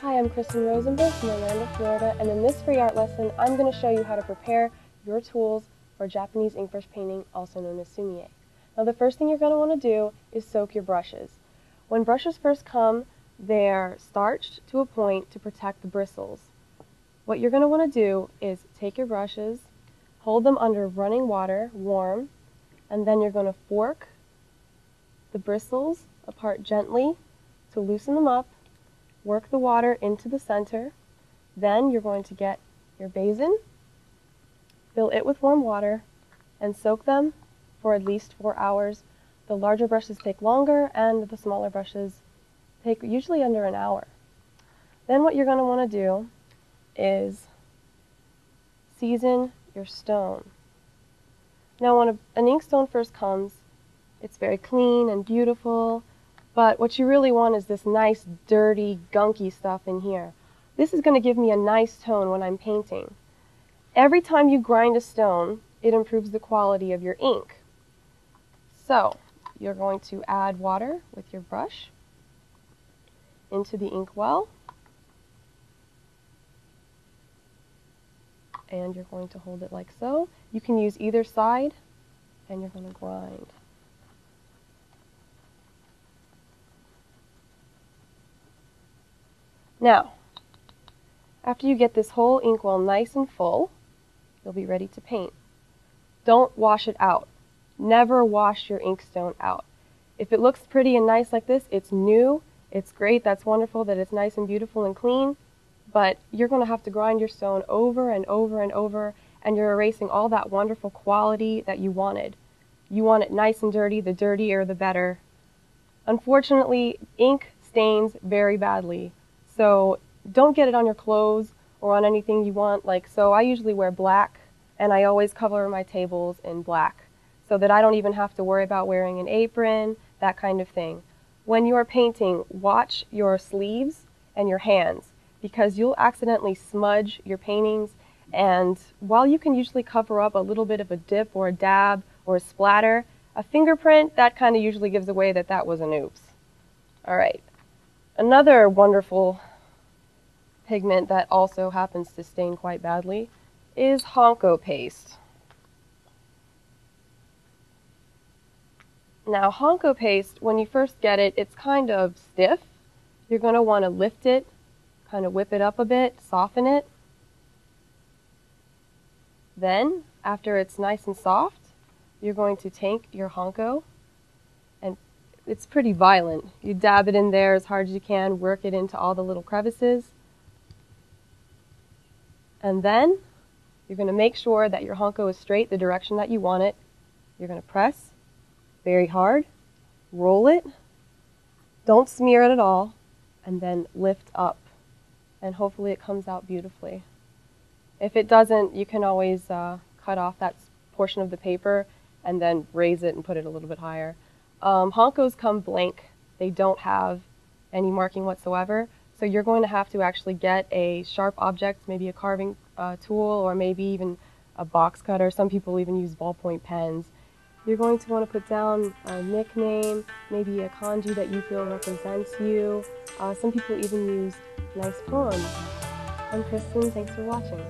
Hi, I'm Kristen Rosenberg from Orlando, Florida, and in this free art lesson, I'm going to show you how to prepare your tools for Japanese inkbrush painting, also known as Sumi-E. Now, the first thing you're going to want to do is soak your brushes. When brushes first come, they're starched to a point to protect the bristles. What you're going to want to do is take your brushes, hold them under running water, warm, and then you're going to fork the bristles apart gently to loosen them up. Work the water into the center, then you're going to get your basin, fill it with warm water, and soak them for at least 4 hours. The larger brushes take longer, and the smaller brushes take usually under an hour. Then what you're going to want to do is season your stone. Now when an ink stone first comes, it's very clean and beautiful. But what you really want is this nice, dirty, gunky stuff in here. This is going to give me a nice tone when I'm painting. Every time you grind a stone, it improves the quality of your ink. So you're going to add water with your brush into the ink well. And you're going to hold it like so. You can use either side, and you're going to grind. Now, after you get this whole inkwell nice and full, you'll be ready to paint. Don't wash it out. Never wash your inkstone out. If it looks pretty and nice like this, it's new, it's great, that's wonderful that it's nice and beautiful and clean, but you're going to have to grind your stone over and over and over, and you're erasing all that wonderful quality that you wanted. You want it nice and dirty, the dirtier the better. Unfortunately, ink stains very badly. So don't get it on your clothes or on anything you want. Like, so I usually wear black, and I always cover my tables in black so that I don't even have to worry about wearing an apron, that kind of thing. When you are painting, watch your sleeves and your hands, because you'll accidentally smudge your paintings. And while you can usually cover up a little bit of a dip or a dab or a splatter, a fingerprint, that kind of usually gives away that that was an oops. All right. Another wonderful pigment that also happens to stain quite badly is hanko paste. Now, hanko paste, when you first get it, it's kind of stiff. You're going to want to lift it, kind of whip it up a bit, soften it. Then, after it's nice and soft, you're going to take your hanko. It's pretty violent. You dab it in there as hard as you can, work it into all the little crevices. And then you're going to make sure that your hanko is straight the direction that you want it. You're going to press very hard, roll it, don't smear it at all, and then lift up. And hopefully it comes out beautifully. If it doesn't, you can always cut off that portion of the paper and then raise it and put it a little bit higher. Hankos come blank. They don't have any marking whatsoever, so you're going to have to actually get a sharp object, maybe a carving tool, or maybe even a box cutter. Some people even use ballpoint pens. You're going to want to put down a nickname, maybe a kanji that you feel represents you. Some people even use nice poems. I'm Kristen, thanks for watching.